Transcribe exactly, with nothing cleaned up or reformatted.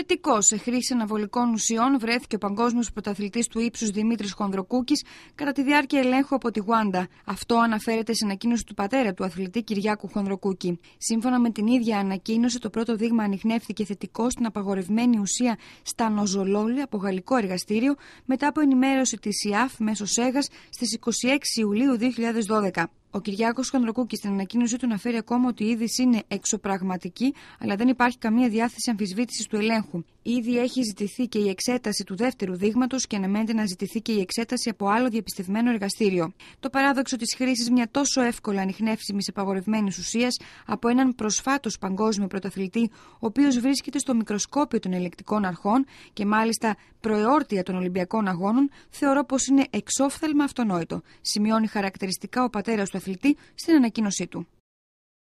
θετικό σε χρήση αναβολικών ουσιών βρέθηκε ο παγκόσμιος πρωταθλητής του ύψους Δημήτρης Χονδροκούκης κατά τη διάρκεια ελέγχου από τη Wada. Αυτό αναφέρεται σε ανακοίνωση του πατέρα του αθλητή Κυριάκου Χονδροκούκη. Σύμφωνα με την ίδια ανακοίνωση, το πρώτο δείγμα ανιχνεύθηκε θετικό στην απαγορευμένη ουσία Στανοζολόλη από γαλλικό εργαστήριο μετά από ενημέρωση της άι έι έι εφ μέσω ΣΕΓΑΣ στις είκοσι έξι Ιουλίου δύο χιλιάδες δώδεκα. Ο Κυριάκος Χονδροκούκης στην ανακοίνωσή του αναφέρει ακόμα ότι η είδηση είναι εξωπραγματική, αλλά δεν υπάρχει καμία διάθεση αμφισβήτησης του ελέγχου. Ήδη έχει ζητηθεί και η εξέταση του δεύτερου δείγματος και αναμένεται να ζητηθεί και η εξέταση από άλλο διαπιστευμένο εργαστήριο. Το παράδοξο της χρήσης μια τόσο εύκολα ανιχνεύσιμης απαγορευμένης ουσίας από έναν προσφάτως παγκόσμιο πρωταθλητή, ο οποίος βρίσκεται στο μικροσκόπιο των ελεκτικών αρχών και μάλιστα προεόρτια των Ολυμπιακών Αγώνων, θεωρώ πως είναι εξόφθαλμα αυτονόητο, σημειώνει χαρακτηριστικά ο πατέρας του αθλητή στην ανακοίνωσή του.